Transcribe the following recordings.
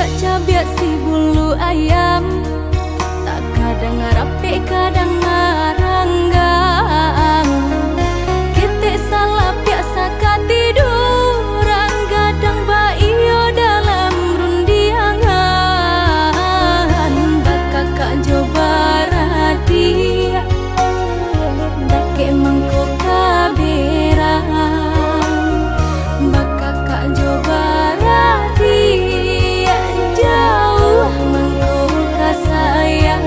jak cabiak si bulu ayam, tak kadang rapi kadang ngaranggang. Kita salah biasa katiduran gadang baio dalam rundiangan. Bak kakak coba radia, dake mangko kabera. Sayang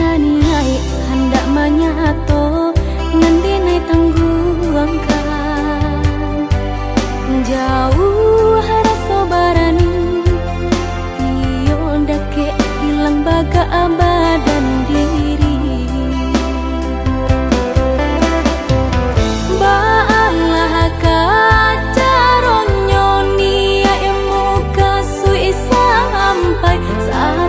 haniai hendak menyato ngendinai tangguangkan jauh rasa barani tion dake hilang baga abadan diri baalah kaca ronyoni emu kasu isa sampai saat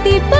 tiba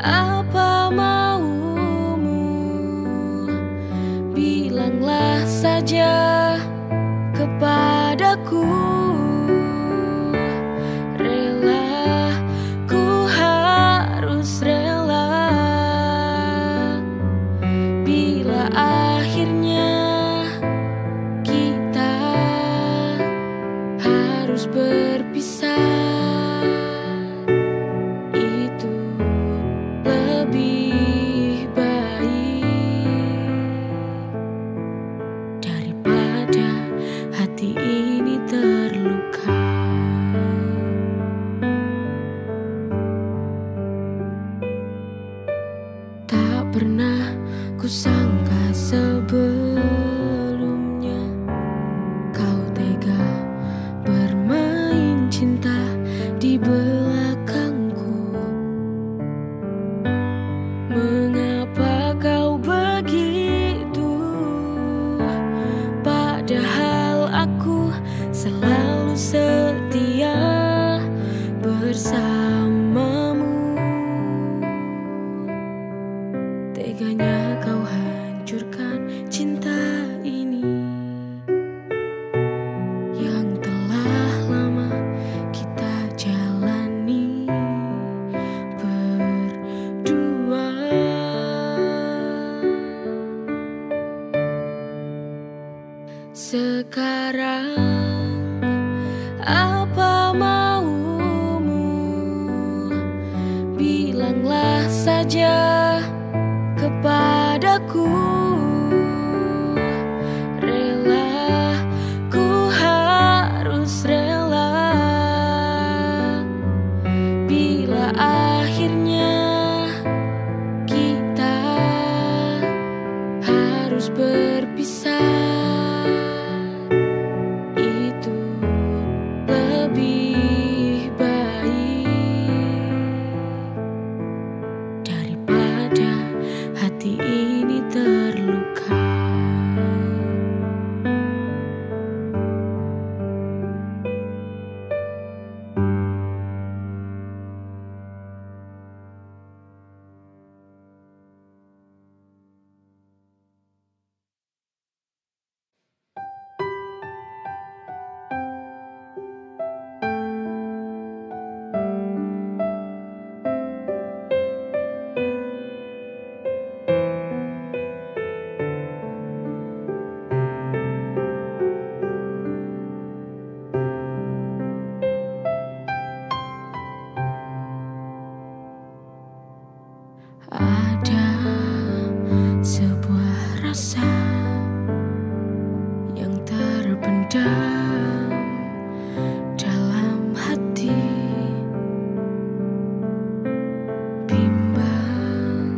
Apa maumu, bilanglah saja kepadaku. Rela, ku harus rela. Bila akhirnya kita harus berpisah, hati ini terluka. Tak pernah kusangka sebelumnya kau tega bermain cinta di belakangku. Mengapa kau begitu, padahal aku selalu setia bersamamu. Teganya kau hancurkan cinta ini yang telah lama kita jalani berdua. Sekarang apa maumu, bilanglah saja kepadaku. Rela, ku harus rela. Bila akhirnya kita harus berpisah, hati ini terluka. Dalam hati, bimbang,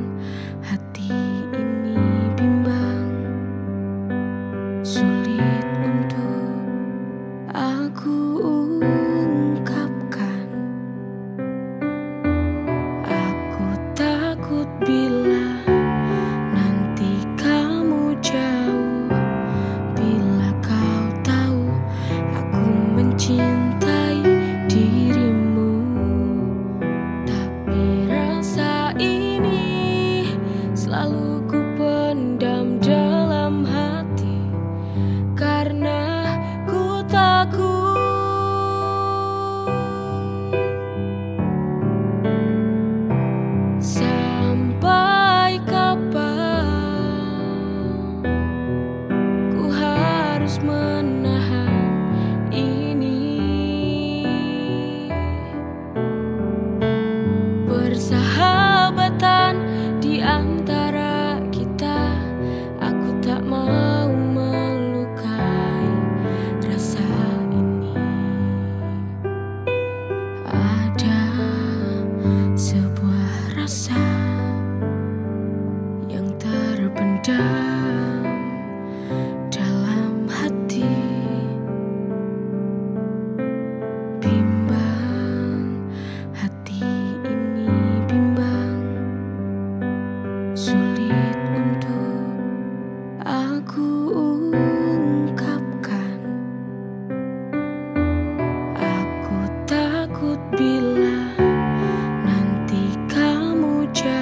hati ini bimbang, sulit untuk aku ungkapkan. Aku takut bila nanti kamu jauh, bila kau tahu aku mencintai dirimu. Tapi rasa ini selalu ku pendam dalam hati, karena ku takut sampai kapan ku harus menahan. Persahabatan di antara kita, aku tak mau melukai rasa ini. Ada sebuah rasa yang terpendam dalam hati, sulit untuk aku ungkapkan. Aku takut bila nanti kamu jauh.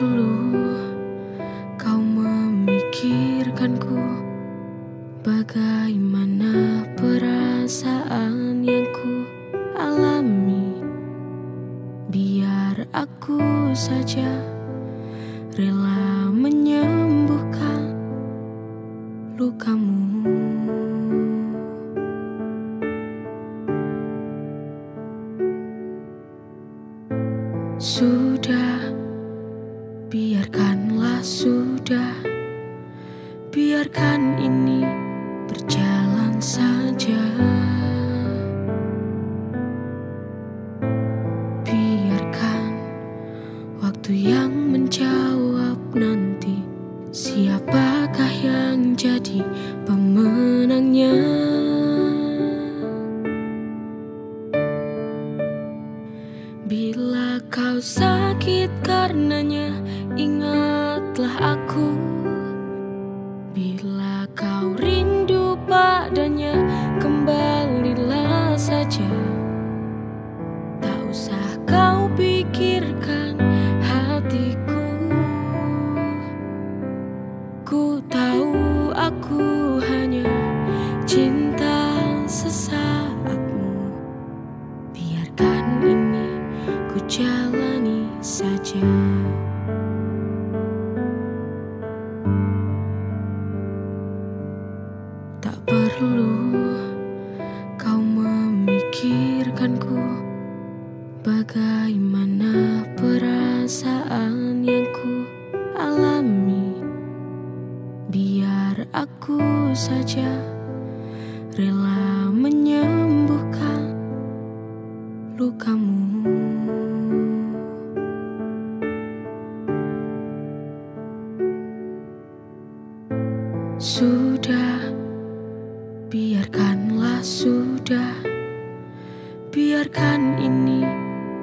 perlu kau memikirkanku. Bagaimana perasaan yang ku alami? Biar aku saja rela menyembuhkan lukamu. Sudah, biarkanlah sudah, biarkan ini berjalan saja. Biarkan waktu yang menjawab nanti, siapakah yang jadi pemenangnya. Bila kau sakit karenanya, ingatlah aku. Bila kau rindu padanya, kembalilah saja. Tak usah kau pikirkan hatiku. Ku tahu aku hanya cinta sesaatmu. Biarkan ini ku jalani saja. Tak perlu kau memikirkanku. Bagaimana perasaan yang ku alami? Biar aku saja rela menyembuhkan lukamu. Sudah, biarkanlah sudah, biarkan ini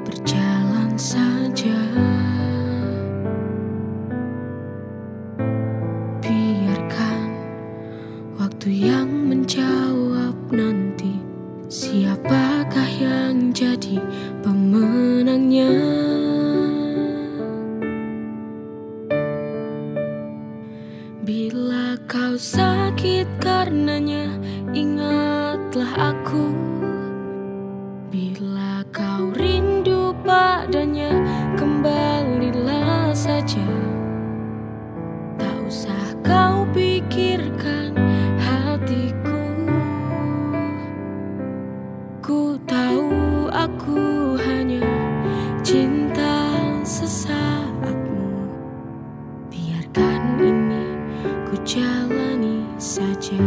berjalan saja. Biarkan waktu yang menjawab nanti, siapakah yang jadi pemenangnya. Bila kau sakit karenanya, ingatlah aku. Bila kau rindu padanya, kembalilah saja. Tak usah kau pikirkan hatiku. Ku tahu aku hanya cinta sesaatmu. Biarkan ini ku jalani saja.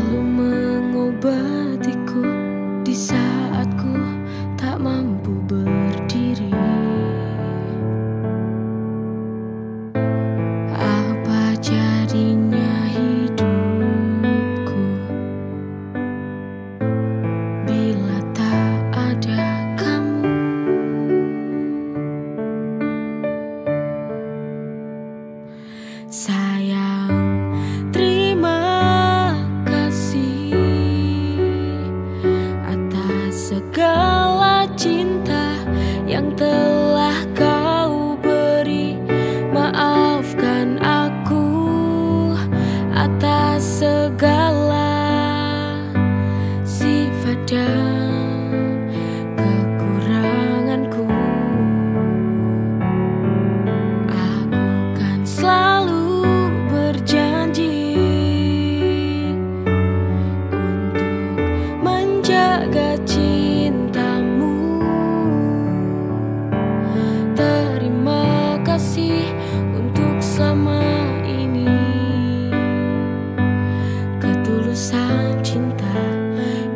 selalu mengobatiku di saat ku tak mampu berdiri. Apa jadinya hidupku bila tak ada kamu? Sayang, segala cinta yang telah kau beri, maafkan aku atas segala sifat dan kekuranganku. Aku kan selalu berjanji untuk menjaga cinta. Untuk selama ini ketulusan cinta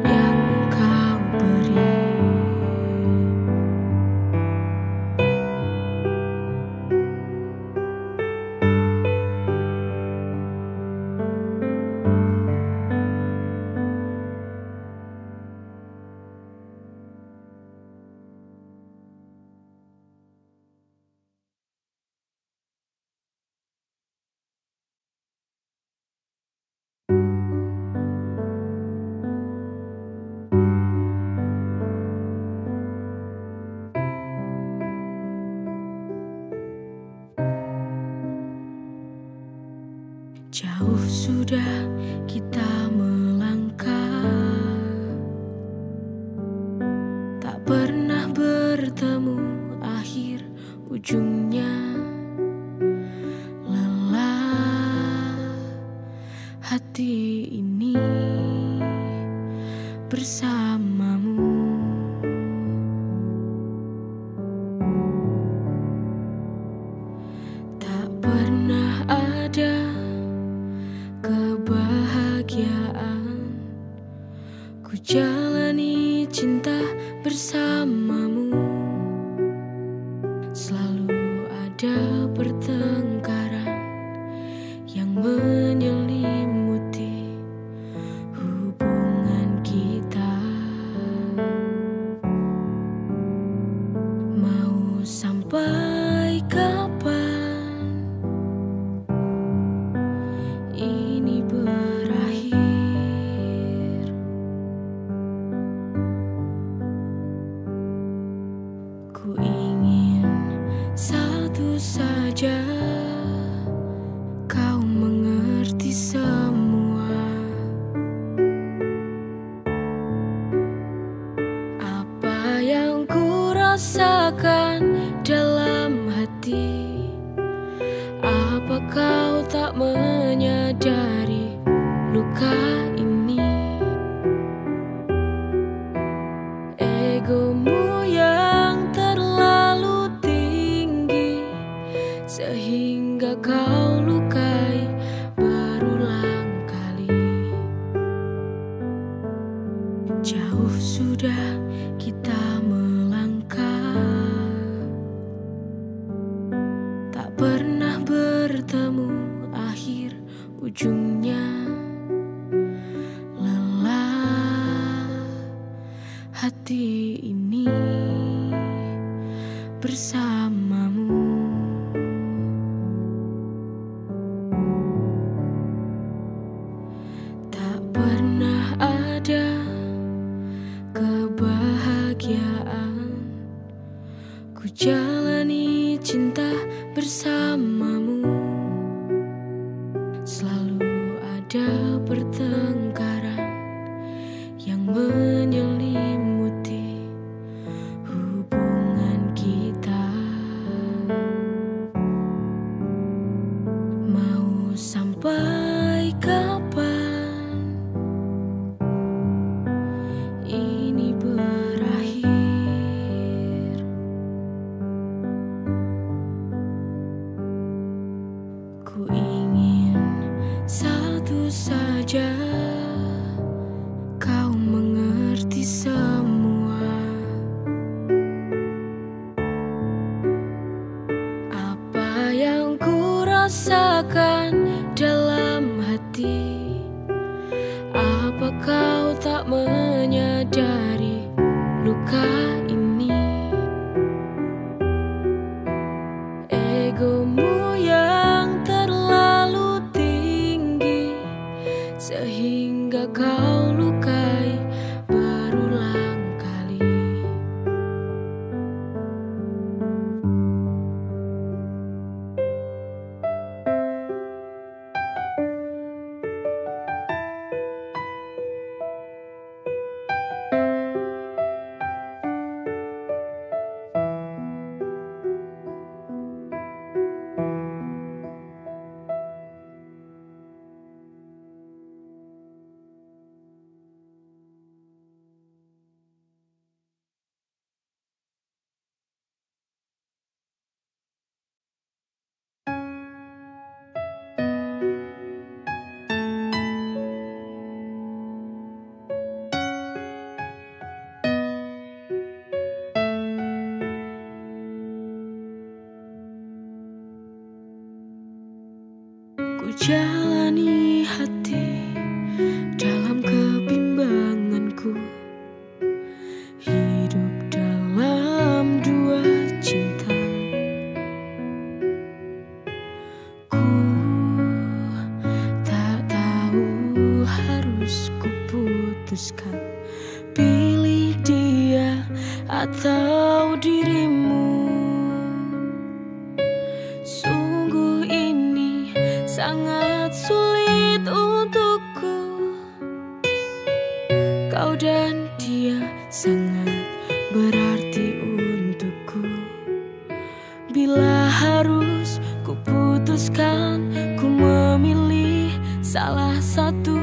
yang kau beri. Jauh sudah kita melangkah, tak pernah bertemu akhir ujungnya. Lelah hati ini bersamamu. Tak pernah ada kebahagiaan, ku jalani cinta bersamamu. Selalu ada pertengkaran yang menyelimuti hubungan kita. Mau sampai kapan ini berakhir? Ku ingin satu saja, kau mengerti semua. Apa yang ku rasakan dalam hati, apa kau tak menyadari luka ini? Egomu yang terlalu tinggi sehingga kau lukai berulang kali. Jauh sudah kita melangkah, tak pernah bertemu akhir ujungnya. Lelah hati ini bersamamu. Tak pernah ada kebahagiaan, ku jalani cinta bersamamu. Selalu ada pertengkaran yang menyelimuti hubungan kita. hingga kau lukai berulang kali. Jalani hati dalam kebimbanganku, hidup dalam dua cinta. Ku tak tahu harus kuputuskan pilih dia atau dirimu. Sangat sulit untukku, kau dan dia sangat berarti untukku. Bila harus kuputuskan, ku memilih salah satu.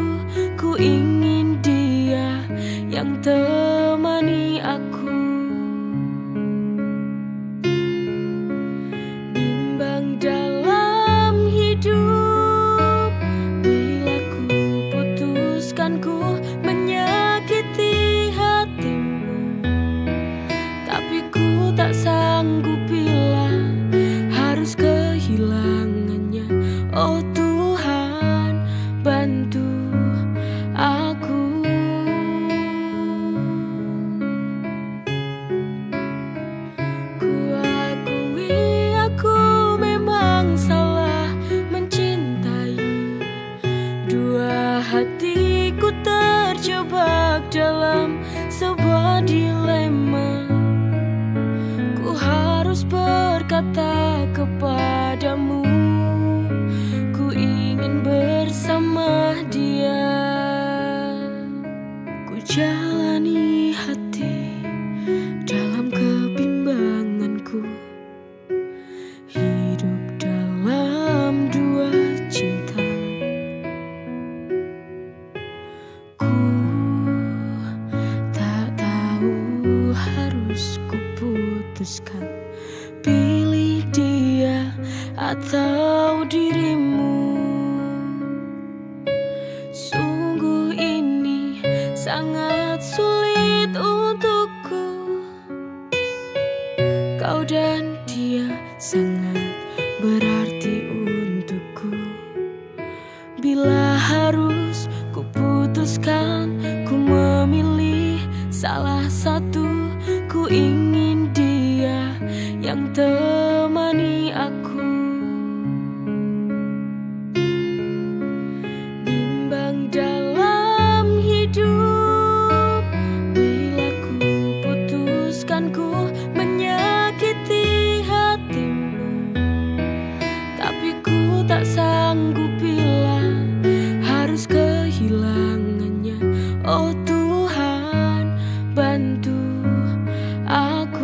Ku ingin dia yang temani aku. Bimbang dalam hidup, ku menyakiti hatimu, tapi ku tak sanggup bila harus kehilangannya. Oh Tuhan, bantu aku. Ku akui aku memang salah mencintai. Dua hati terjebak dalam sebuah dilema. Ku harus berkata kepadamu, ku ingin bersama dia. Ku jalani hati dalam kebimbanganku, hidup dalam dua cinta. Pilih dia atau dirimu. Sungguh ini sangat sulit untukku, kau dan dia sangat berarti untukku. Bila harus kuputuskan, ku memilih salah satu. Ku ingin dia yang temani aku. Bimbang dalam hidup, bila ku putuskan, ku menyakiti hatimu, tapi ku tak sanggup bila harus kehilangannya. Oh Tuhan, bantu aku.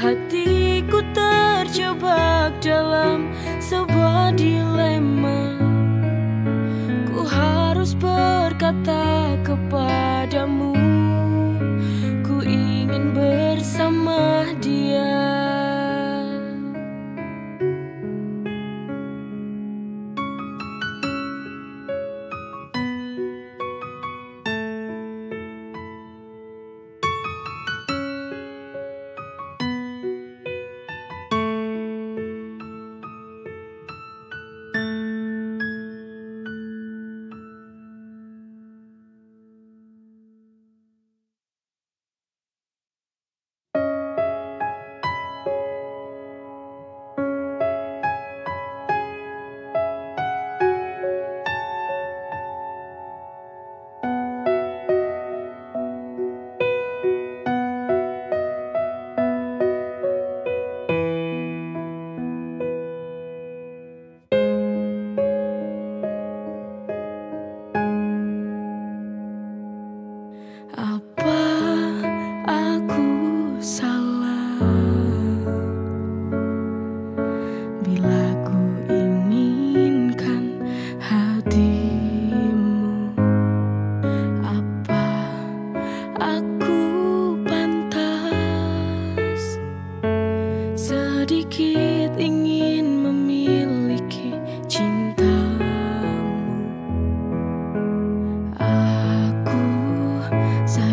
Hatiku terjebak dalam sebuah dilema. Ku harus berkata kepadamu, ku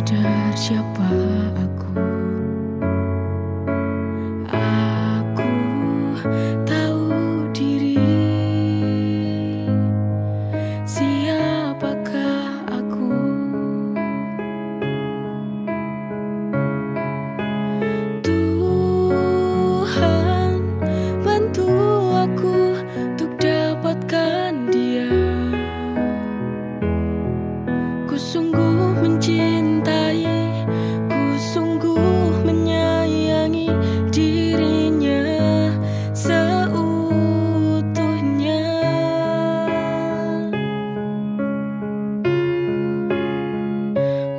sadar siapa aku tahu diri. Siapakah aku? Tuhan, bantu aku untuk dapatkan Dia. Ku sungguh mencintai, ku sungguh menyayangi dirinya seutuhnya.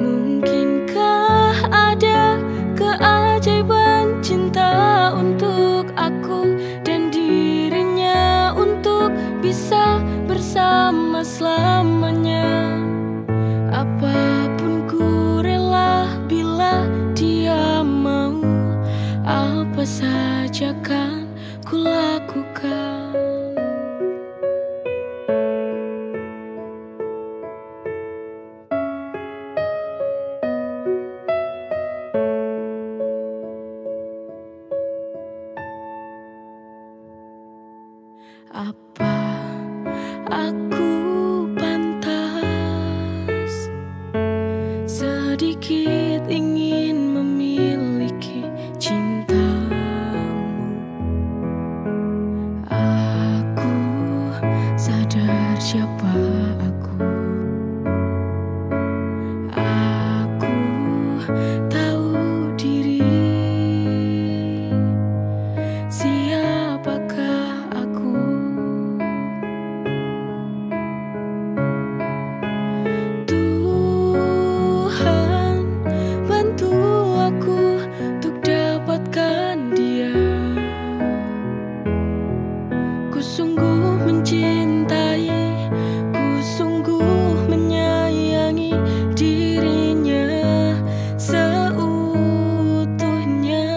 Mungkinkah ada keajaiban cinta untuk aku dan dirinya, untuk bisa bersama selamanya? Apapun ku rela bila Dia mau, apa saja kan ku lakukan. Apa aku sedikit ingin memiliki cintamu? Aku sadar siapa aku tahu diri. Siapakah aku? Ku sungguh mencintai, ku sungguh menyayangi dirinya seutuhnya.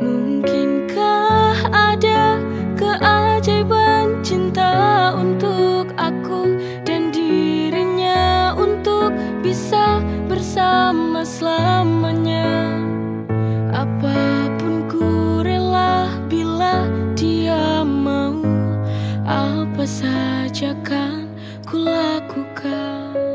Mungkinkah ada keajaiban cinta untuk aku dan dirinya, untuk bisa bersama selamanya? Apapun ku rela bila Dia mau, apa saja kan ku lakukan.